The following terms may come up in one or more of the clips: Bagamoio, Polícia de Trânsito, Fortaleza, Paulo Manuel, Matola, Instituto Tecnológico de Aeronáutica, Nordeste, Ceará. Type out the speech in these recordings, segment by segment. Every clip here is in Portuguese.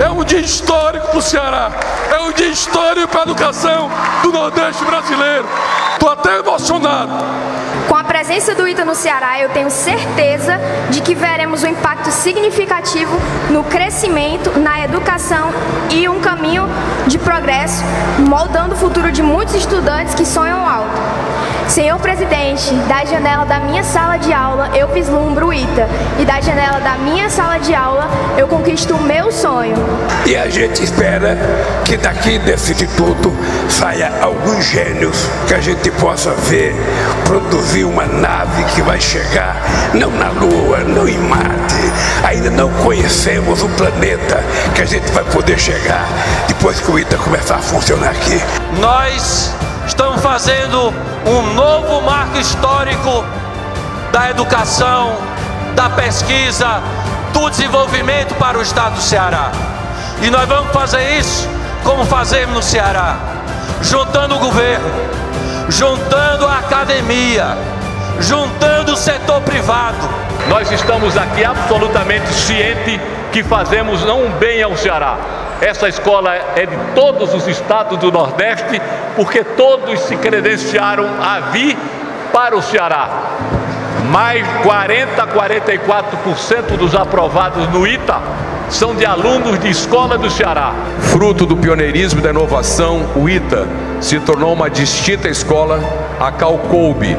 É um dia histórico para o Ceará. É um dia histórico para a educação do Nordeste brasileiro. Estou até emocionado. Com a presença do ITA no Ceará, eu tenho certeza de que veremos um impacto significativo no crescimento, na educação e um caminho de progresso, moldando o futuro de muitos estudantes que sonham alto. Senhor Presidente, da janela da minha sala de aula eu vislumbro o ITA e da janela da minha sala de aula eu conquisto o meu sonho. E a gente espera que daqui desse instituto saia alguns gênios, que a gente possa ver produzir uma nave que vai chegar não na Lua, não em Marte. Ainda não conhecemos o planeta que a gente vai poder chegar depois que o ITA começar a funcionar aqui. Nós estamos fazendo um novo marco histórico da educação, da pesquisa, do desenvolvimento para o estado do Ceará. E nós vamos fazer isso como fazemos no Ceará, juntando o governo, juntando a academia, juntando o setor privado. Nós estamos aqui absolutamente cientes que fazemos não um bem ao Ceará. Essa escola é de todos os estados do Nordeste, porque todos se credenciaram a vir para o Ceará. Mais 44% dos aprovados no ITA são de alunos de escola do Ceará. Fruto do pioneirismo e da inovação, o ITA se tornou uma distinta escola a qual coube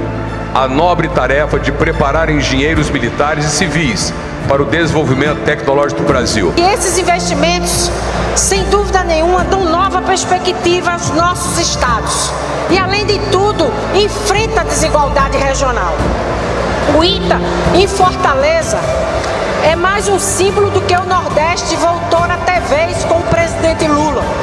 a nobre tarefa de preparar engenheiros militares e civis para o desenvolvimento tecnológico do Brasil. E esses investimentos, sem dúvida nenhuma, dão nova perspectiva aos nossos estados. E, além de tudo, enfrenta a desigualdade regional. O ITA, em Fortaleza, é mais um símbolo do que o Nordeste voltou na TV com o presidente Lula.